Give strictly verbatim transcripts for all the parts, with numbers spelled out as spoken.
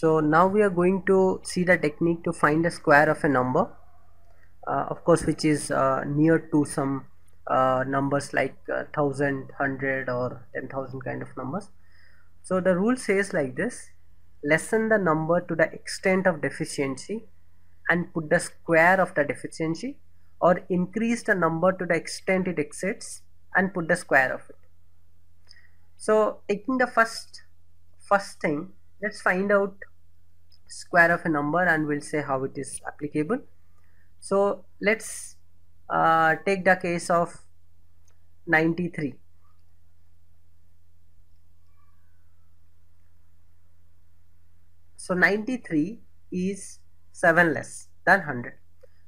So now we are going to see the technique to find the square of a number, uh, of course, which is uh, near to some uh, numbers like uh, thousand, hundred, or ten thousand kind of numbers. So the rule says like this: lessen the number to the extent of deficiency and put the square of the deficiency, or increase the number to the extent it exceeds and put the square of it. So taking the first first thing, let's find out square of a number and we'll say how it is applicable. So let's uh, take the case of ninety-three. So ninety-three is seven less than one hundred.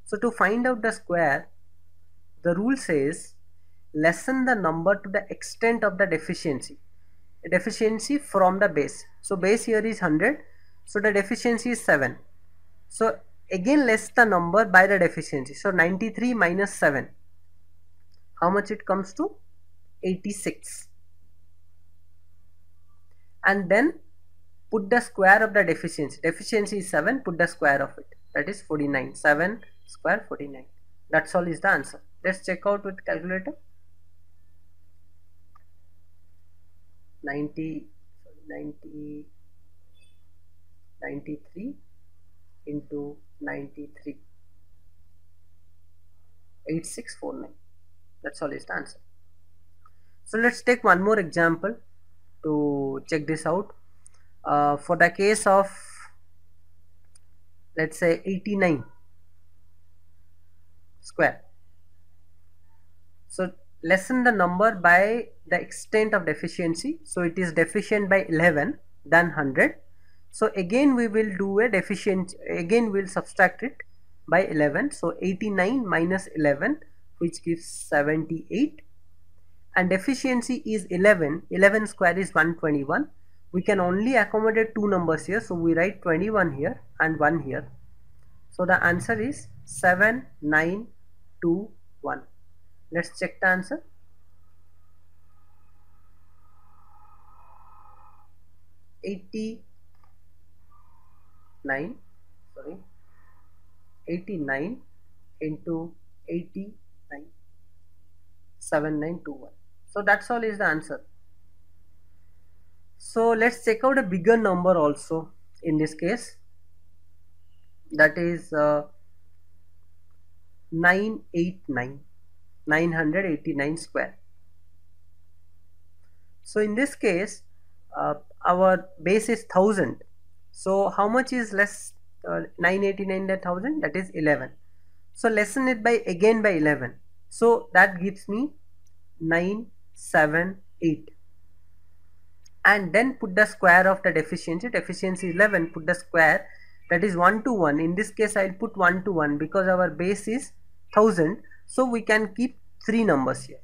So to find out the square, the rule says lessen the number to the extent of the deficiency. The deficiency from the base. So base here is one hundred. So the deficiency is seven. So again less the number by the deficiency. So ninety-three minus seven. How much it comes to? eighty-six. And then put the square of the deficiency. Deficiency is seven. Put the square of it. That is forty-nine. seven square forty-nine. That's all is the answer. Let's check out with calculator. ninety, ninety, ninety-three into ninety-three. eighty-six forty-nine. That's all is the answer. So let's take one more example to check this out. Uh, for the case of, let's say, eighty-nine square. So lessen the number by the extent of deficiency. So it is deficient by eleven than one hundred. So again we will do a deficient, again we will subtract it by eleven. So eighty-nine minus eleven, which gives seventy-eight, and deficiency is eleven. eleven square is one hundred twenty-one. We can only accommodate two numbers here, so we write twenty-one here and one here. So the answer is seven nine two one. Let's check the answer. eighty-nine sorry eighty-nine into eighty-nine, seven nine two one. So that's all is the answer. So let's check out a bigger number also in this case, that is uh, nine eighty-nine, nine hundred eighty-nine square. So in this case uh, our base is one thousand. So how much is less uh, nine eighty-nine than one thousand? That is eleven. So lessen it by again by eleven. So that gives me nine seventy-eight. And then put the square of the deficiency. Deficiency is eleven. Put the square. That is one to one. In this case I will put one to one because our base is one thousand. So we can keep three numbers here.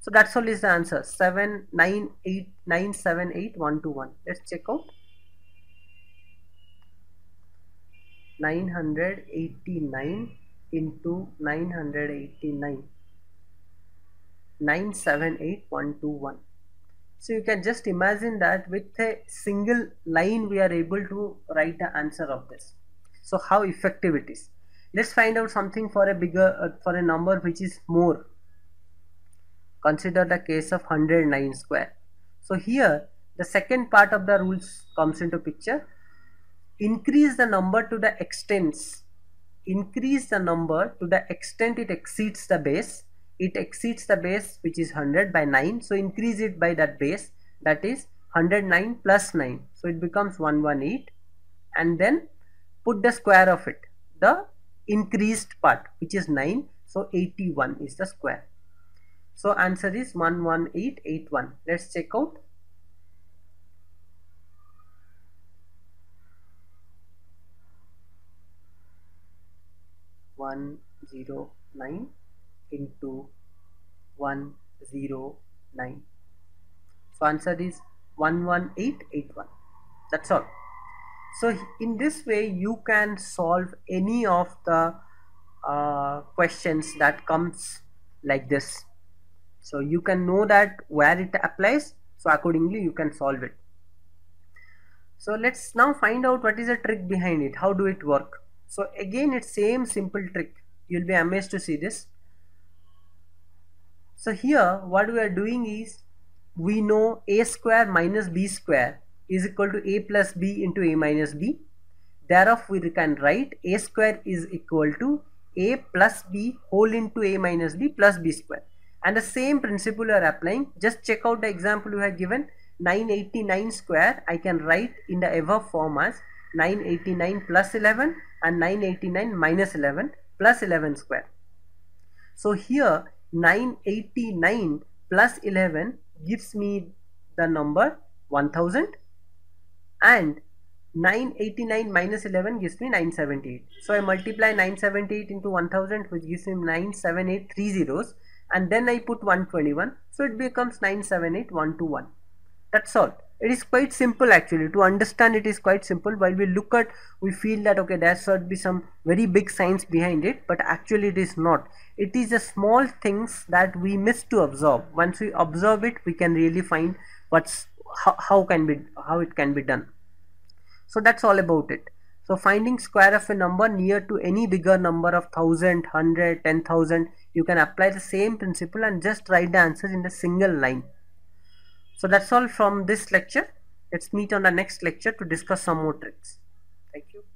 So that's all is the answer. seven nine eight nine seven eight one two one. Let's check out. nine hundred eighty-nine into nine hundred eighty-nine. nine seven eight one two one. So you can just imagine that with a single line we are able to write the answer of this. So how effective it is. Let's find out something for a bigger uh, for a number which is more. Consider the case of one hundred nine square. So here the second part of the rules comes into picture. Increase the number to the extents. Increase the number to the extent it exceeds the base. It exceeds the base, which is one hundred, by nine. So increase it by that base, that is one hundred nine plus nine. So it becomes one hundred eighteen, and then put the square of it, the increased part, which is nine. So eighty-one is the square. So answer is one hundred eighteen eighty-one. Let's check out. one hundred nine into one hundred nine. So answer is one hundred eighteen eighty-one. That's all. So in this way you can solve any of the uh, questions that comes like this. So you can know that where it applies, so accordingly you can solve it. So let's now find out what is the trick behind it, how do it work. So again it's same simple trick, you'll be amazed to see this. So here what we are doing is, we know a square minus b square is equal to a plus b into a minus b. Thereof we can write a square is equal to a plus b whole into a minus b plus b square. And the same principle you are applying. Just check out the example you have given, nine eighty-nine square. I can write in the above form as nine eighty-nine plus eleven and nine eighty-nine minus eleven plus eleven square. So here nine eighty-nine plus eleven gives me the number one thousand, and nine eighty-nine minus eleven gives me nine seventy-eight. So I multiply nine seventy-eight into one thousand, which gives me nine seven eight, three zeros, and then I put one twenty-one, so it becomes nine seven eight one two one. That's all. It is quite simple actually. To understand it is quite simple. While we look at, we feel that okay, there should be some very big science behind it, but actually it is not. It is the small things that we miss to observe. Once we observe it, we can really find what's how, how can be how it can be done. So that's all about it. So finding square of a number near to any bigger number of thousand, hundred, ten thousand, you can apply the same principle and just write the answers in a single line. So that's all from this lecture. Let's meet on the next lecture to discuss some more tricks. Thank you.